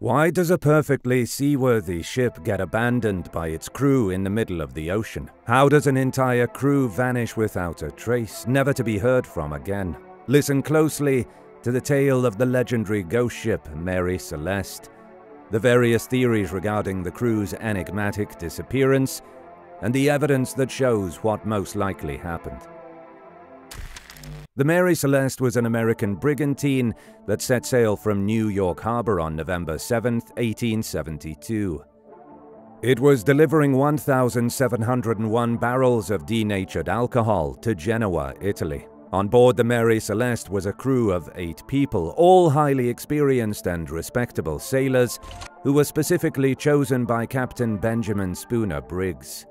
Why does a perfectly seaworthy ship get abandoned by its crew in the middle of the ocean? How does an entire crew vanish without a trace, never to be heard from again? Listen closely to the tale of the legendary ghost ship Mary Celeste, the various theories regarding the crew's enigmatic disappearance, and the evidence that shows what most likely happened. The Mary Celeste was an American brigantine that set sail from New York Harbor on November 7, 1872. It was delivering 1,701 barrels of denatured alcohol to Genoa, Italy. On board the Mary Celeste was a crew of 8 people, all highly experienced and respectable sailors who were specifically chosen by Captain Benjamin Spooner Briggs.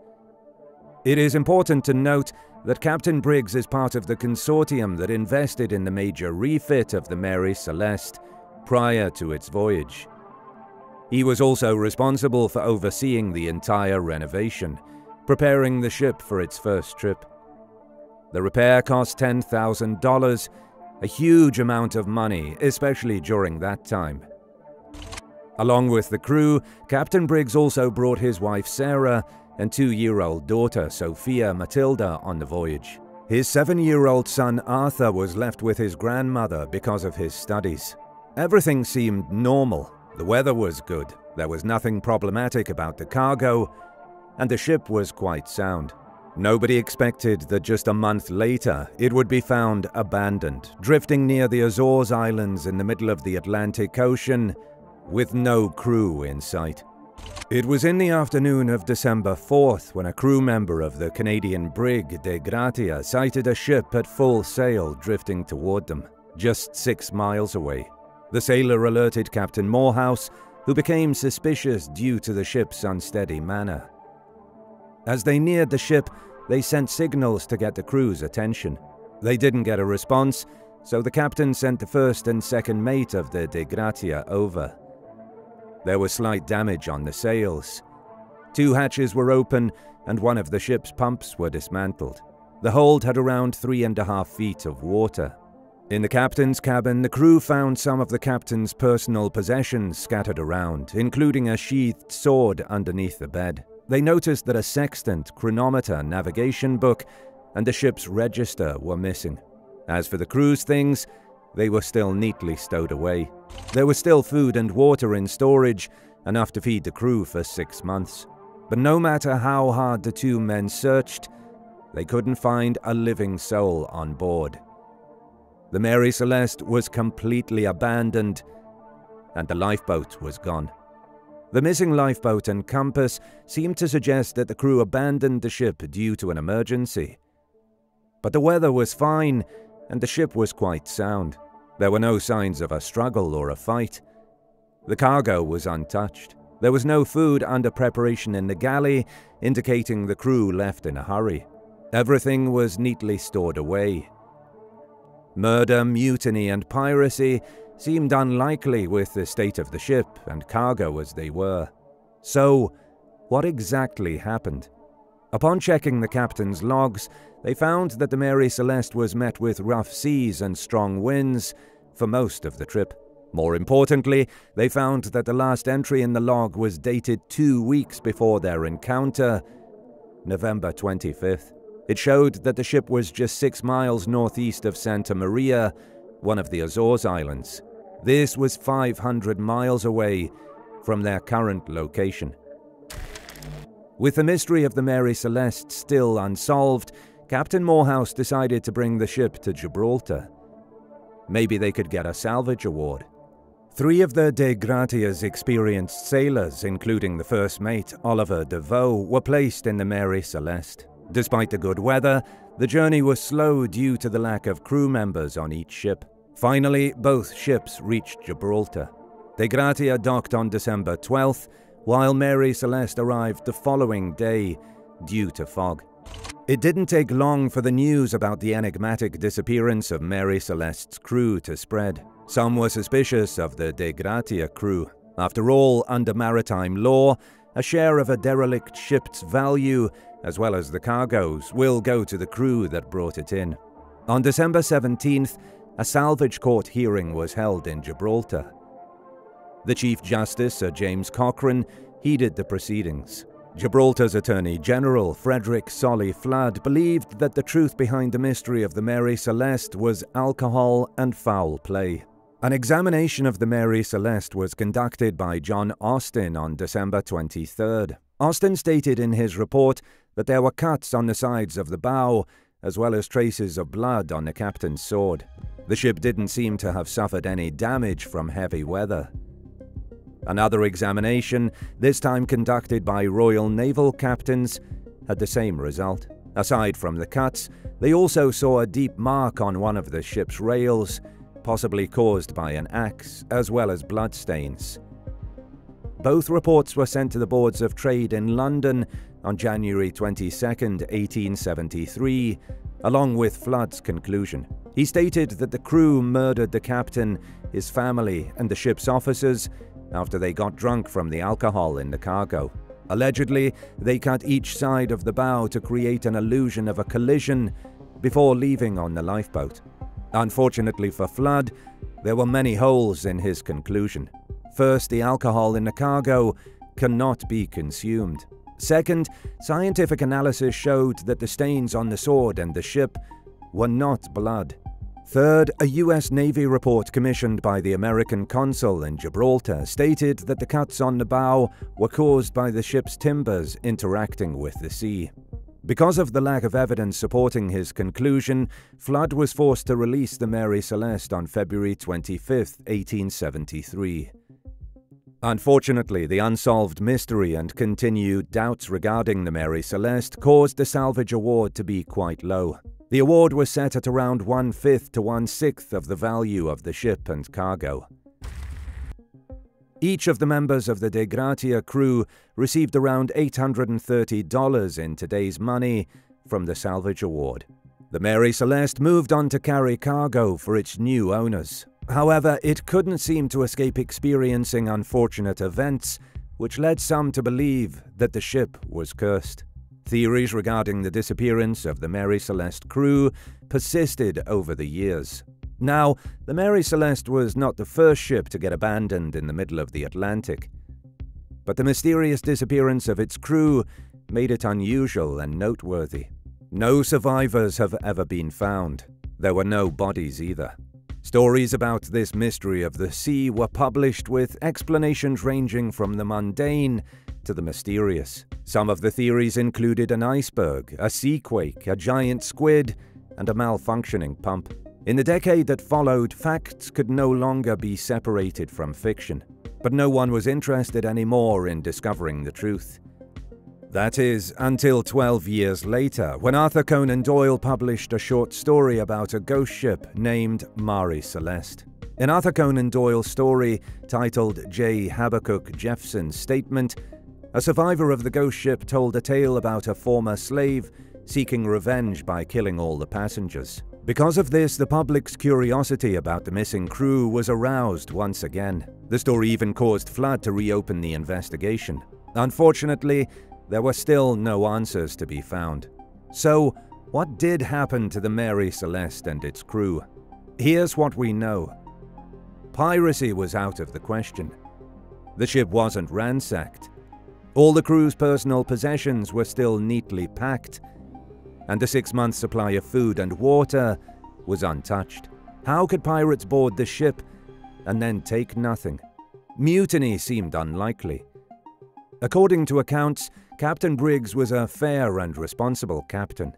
It is important to note that Captain Briggs is part of the consortium that invested in the major refit of the Mary Celeste prior to its voyage. He was also responsible for overseeing the entire renovation, preparing the ship for its first trip. The repair cost $10,000, a huge amount of money, especially during that time. Along with the crew, Captain Briggs also brought his wife Sarah and 2-year-old daughter Sophia Matilda on the voyage. His 7-year-old son Arthur was left with his grandmother because of his studies. Everything seemed normal. The weather was good, there was nothing problematic about the cargo, and the ship was quite sound. Nobody expected that just a month later it would be found abandoned, drifting near the Azores Islands in the middle of the Atlantic Ocean with no crew in sight. It was in the afternoon of December 4th when a crew member of the Canadian brig De Gratia sighted a ship at full sail drifting toward them, just 6 miles away. The sailor alerted Captain Morehouse, who became suspicious due to the ship's unsteady manner. As they neared the ship, they sent signals to get the crew's attention. They didn't get a response, so the captain sent the first and second mate of the De Gratia over. There was slight damage on the sails. 2 hatches were open and one of the ship's pumps were dismantled. The hold had around 3.5 feet of water. In the captain's cabin, the crew found some of the captain's personal possessions scattered around, including a sheathed sword underneath the bed. They noticed that a sextant, chronometer, navigation book, and the ship's register were missing. As for the crew's things, they were still neatly stowed away. There was still food and water in storage, enough to feed the crew for 6 months. But no matter how hard the 2 men searched, they couldn't find a living soul on board. The Mary Celeste was completely abandoned, and the lifeboat was gone. The missing lifeboat and compass seemed to suggest that the crew abandoned the ship due to an emergency. But the weather was fine, and the ship was quite sound. There were no signs of a struggle or a fight. The cargo was untouched. There was no food under preparation in the galley, indicating the crew left in a hurry. Everything was neatly stored away. Murder, mutiny, and piracy seemed unlikely with the state of the ship and cargo as they were. So, what exactly happened? Upon checking the captain's logs, they found that the Mary Celeste was met with rough seas and strong winds for most of the trip. More importantly, they found that the last entry in the log was dated 2 weeks before their encounter, November 25th. It showed that the ship was just 6 miles northeast of Santa Maria, one of the Azores Islands. This was 500 miles away from their current location. With the mystery of the Mary Celeste still unsolved, Captain Morehouse decided to bring the ship to Gibraltar. Maybe they could get a salvage award. 3 of the De Gratia's experienced sailors, including the first mate, Oliver DeVaux, were placed in the Mary Celeste. Despite the good weather, the journey was slow due to the lack of crew members on each ship. Finally, both ships reached Gibraltar. De Gratia docked on December 12th, while Mary Celeste arrived the following day due to fog. It didn't take long for the news about the enigmatic disappearance of Mary Celeste's crew to spread. Some were suspicious of the De Gratia crew. After all, under maritime law, a share of a derelict ship's value, as well as the cargo's, will go to the crew that brought it in. On December 17th, a salvage court hearing was held in Gibraltar. The Chief Justice, Sir James Cochrane, heeded the proceedings. Gibraltar's Attorney General, Frederick Solly Flood, believed that the truth behind the mystery of the Mary Celeste was alcohol and foul play. An examination of the Mary Celeste was conducted by John Austin on December 23rd. Austin stated in his report that there were cuts on the sides of the bow, as well as traces of blood on the captain's sword. The ship didn't seem to have suffered any damage from heavy weather. Another examination, this time conducted by Royal Naval captains, had the same result. Aside from the cuts, they also saw a deep mark on one of the ship's rails, possibly caused by an axe, as well as bloodstains. Both reports were sent to the Boards of Trade in London on January 22, 1873, along with Flood's conclusion. He stated that the crew murdered the captain, his family, and the ship's officers after they got drunk from the alcohol in the cargo. Allegedly, they cut each side of the bow to create an illusion of a collision before leaving on the lifeboat. Unfortunately for Flood, there were many holes in his conclusion. First, the alcohol in the cargo cannot be consumed. Second, scientific analysis showed that the stains on the sword and the ship were not blood. Third, a US Navy report commissioned by the American consul in Gibraltar stated that the cuts on the bow were caused by the ship's timbers interacting with the sea. Because of the lack of evidence supporting his conclusion, Flood was forced to release the Mary Celeste on February 25, 1873. Unfortunately, the unsolved mystery and continued doubts regarding the Mary Celeste caused the salvage award to be quite low. The award was set at around 1/5 to 1/6 of the value of the ship and cargo. Each of the members of the De Gratia crew received around $830 in today's money from the salvage award. The Mary Celeste moved on to carry cargo for its new owners. However, it couldn't seem to escape experiencing unfortunate events, which led some to believe that the ship was cursed. Theories regarding the disappearance of the Mary Celeste crew persisted over the years. Now, the Mary Celeste was not the first ship to get abandoned in the middle of the Atlantic, but the mysterious disappearance of its crew made it unusual and noteworthy. No survivors have ever been found. There were no bodies either. Stories about this mystery of the sea were published with explanations ranging from the mundane to the mysterious. Some of the theories included an iceberg, a seaquake, a giant squid, and a malfunctioning pump. In the decade that followed, facts could no longer be separated from fiction, but no one was interested anymore in discovering the truth. That is, until 12 years later, when Arthur Conan Doyle published a short story about a ghost ship named Mary Celeste. In Arthur Conan Doyle's story, titled J. Habakkuk Jefferson's Statement, a survivor of the ghost ship told a tale about a former slave seeking revenge by killing all the passengers. Because of this, the public's curiosity about the missing crew was aroused once again. The story even caused Flood to reopen the investigation. Unfortunately, there were still no answers to be found. So, what did happen to the Mary Celeste and its crew? Here's what we know. Piracy was out of the question. The ship wasn't ransacked. All the crew's personal possessions were still neatly packed, and the 6-month supply of food and water was untouched. How could pirates board the ship and then take nothing? Mutiny seemed unlikely. According to accounts, Captain Briggs was a fair and responsible captain.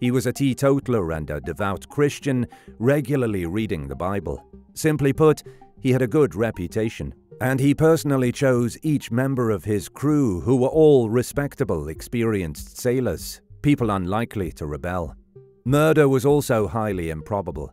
He was a teetotaler and a devout Christian, regularly reading the Bible. Simply put, he had a good reputation, and he personally chose each member of his crew, who were all respectable, experienced sailors. People unlikely to rebel. Murder was also highly improbable.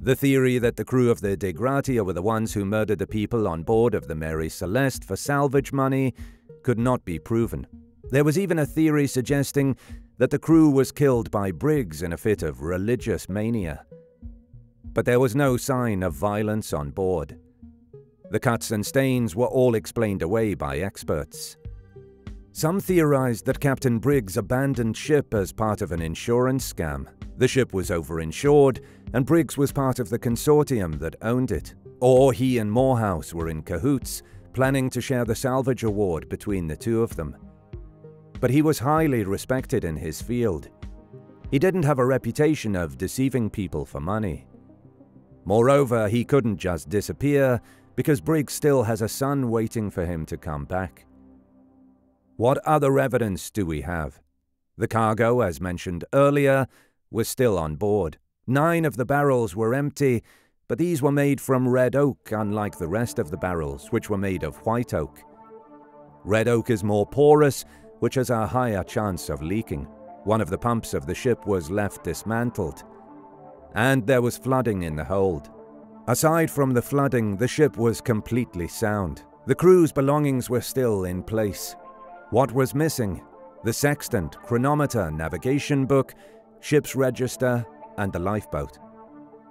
The theory that the crew of the De Gratia were the ones who murdered the people on board of the Mary Celeste for salvage money could not be proven. There was even a theory suggesting that the crew was killed by Briggs in a fit of religious mania. But there was no sign of violence on board. The cuts and stains were all explained away by experts. Some theorized that Captain Briggs abandoned ship as part of an insurance scam. The ship was overinsured, and Briggs was part of the consortium that owned it. Or he and Morehouse were in cahoots, planning to share the salvage award between the two of them. But he was highly respected in his field. He didn't have a reputation of deceiving people for money. Moreover, he couldn't just disappear, because Briggs still has a son waiting for him to come back. What other evidence do we have? The cargo, as mentioned earlier, was still on board. 9 of the barrels were empty, but these were made from red oak, unlike the rest of the barrels, which were made of white oak. Red oak is more porous, which has a higher chance of leaking. One of the pumps of the ship was left dismantled, and there was flooding in the hold. Aside from the flooding, the ship was completely sound. The crew's belongings were still in place. What was missing? The sextant, chronometer, navigation book, ship's register, and the lifeboat.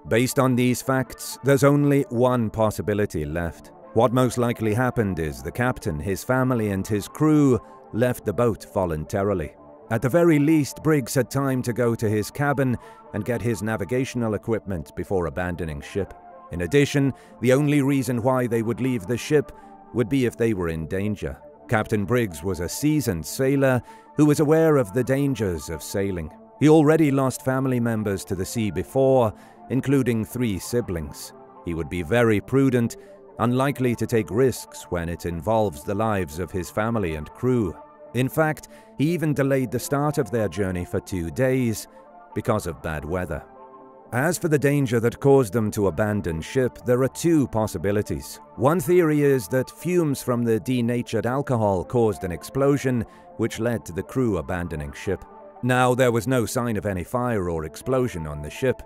Based on these facts, there's only one possibility left. What most likely happened is the captain, his family, and his crew left the boat voluntarily. At the very least, Briggs had time to go to his cabin and get his navigational equipment before abandoning ship. In addition, the only reason why they would leave the ship would be if they were in danger. Captain Briggs was a seasoned sailor who was aware of the dangers of sailing. He already lost family members to the sea before, including 3 siblings. He would be very prudent, unlikely to take risks when it involves the lives of his family and crew. In fact, he even delayed the start of their journey for 2 days because of bad weather. As for the danger that caused them to abandon ship, there are 2 possibilities. One theory is that fumes from the denatured alcohol caused an explosion, which led to the crew abandoning ship. Now, there was no sign of any fire or explosion on the ship,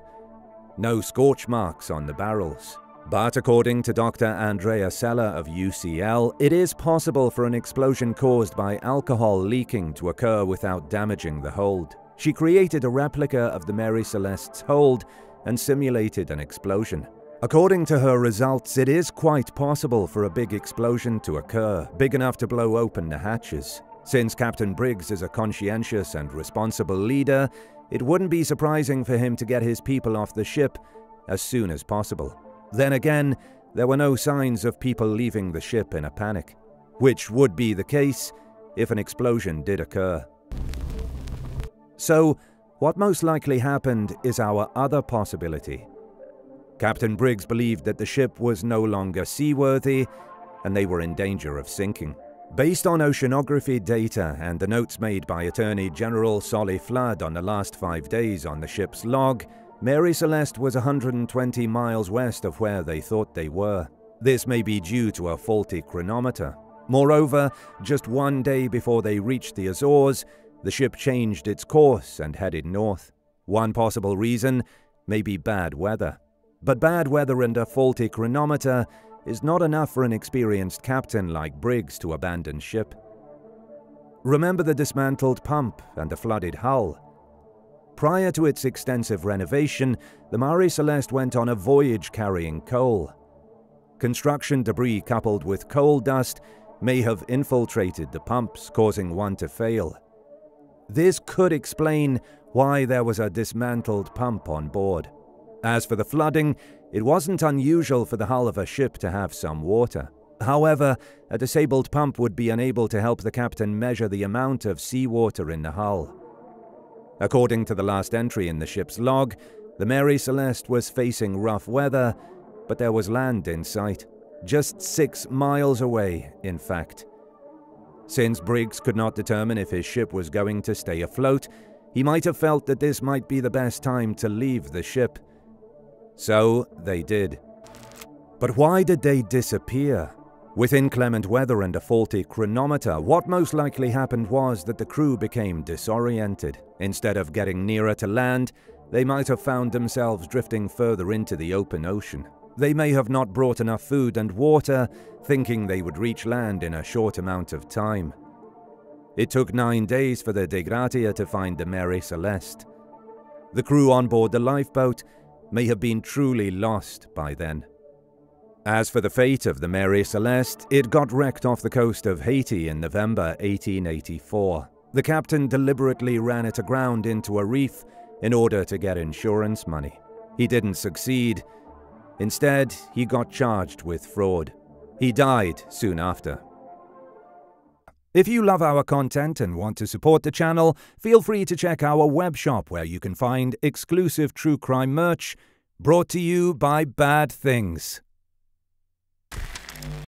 no scorch marks on the barrels. But according to Dr. Andrea Sella of UCL, it is possible for an explosion caused by alcohol leaking to occur without damaging the hold. She created a replica of the Mary Celeste's hold and simulated an explosion. According to her results, it is quite possible for a big explosion to occur, big enough to blow open the hatches. Since Captain Briggs is a conscientious and responsible leader, it wouldn't be surprising for him to get his people off the ship as soon as possible. Then again, there were no signs of people leaving the ship in a panic, which would be the case if an explosion did occur. So, what most likely happened is our other possibility. Captain Briggs believed that the ship was no longer seaworthy and they were in danger of sinking. Based on oceanography data and the notes made by Attorney General Solly Flood on the last 5 days on the ship's log, Mary Celeste was 120 miles west of where they thought they were. This may be due to a faulty chronometer. Moreover, just 1 day before they reached the Azores, the ship changed its course and headed north. One possible reason may be bad weather. But bad weather and a faulty chronometer is not enough for an experienced captain like Briggs to abandon ship. Remember the dismantled pump and the flooded hull. Prior to its extensive renovation, the Mary Celeste went on a voyage carrying coal. Construction debris coupled with coal dust may have infiltrated the pumps, causing one to fail. This could explain why there was a dismantled pump on board. As for the flooding, it wasn't unusual for the hull of a ship to have some water. However, a disabled pump would be unable to help the captain measure the amount of seawater in the hull. According to the last entry in the ship's log, the Mary Celeste was facing rough weather, but there was land in sight. Just 6 miles away, in fact. Since Briggs could not determine if his ship was going to stay afloat, he might have felt that this might be the best time to leave the ship. So they did. But why did they disappear? With inclement weather and a faulty chronometer, what most likely happened was that the crew became disoriented. Instead of getting nearer to land, they might have found themselves drifting further into the open ocean. They may have not brought enough food and water, thinking they would reach land in a short amount of time. It took 9 days for the De Gratia to find the Mary Celeste. The crew on board the lifeboat may have been truly lost by then. As for the fate of the Mary Celeste, it got wrecked off the coast of Haiti in November 1884. The captain deliberately ran it aground into a reef in order to get insurance money. He didn't succeed, Instead, he got charged with fraud. He died soon after. If you love our content and want to support the channel, feel free to check our web shop where you can find exclusive true crime merch brought to you by Bad Things.